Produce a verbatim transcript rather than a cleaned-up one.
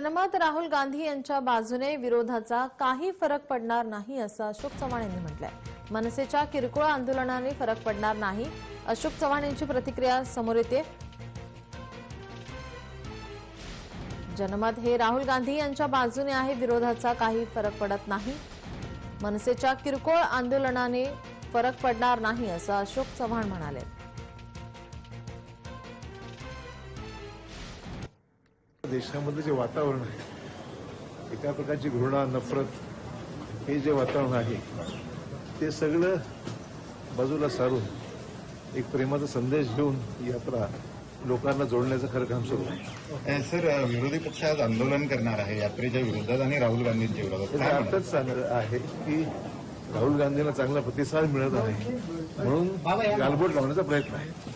जनमत राहुल गांधी यांच्या बाजूने विरोधाचा काही फरक पडणार नाही असं अशोक चव्हाण यांनी म्हटलंय। मनसेच्या किरकोळ आंदोलनाने फरक पडणार नाही अशोक चव्हाण यांची प्रतिक्रिया समोर येते। जनमत हे राहुल गांधी यांच्या बाजूने आहे, विरोधाचा काही फरक पडत नाही। मनसेच्या किरकोळ आंदोलनाने फरक पडणार नाही असं अशोक चव्हाण म्हणाले। देशामध्ये जे वातावरण आहे, एका प्रकारची घृणा, नफरत, हे जे वातावरण आहे ते सगळं बाजूला सारून एक प्रेमाचा संदेश घेऊन यात्रा लोकांना जोडण्याचं खरं काम सुरू आहे। सर, विरोधी पक्ष आज आंदोलन करणार आहे यात्रेच्या विरोधात आणि राहुल गांधींच्या विरोधात। त्याचा अर्थच आहे की राहुल गांधींना चांगला प्रतिसाद मिळत आहे म्हणून गालबोट लावण्याचा प्रयत्न आहे।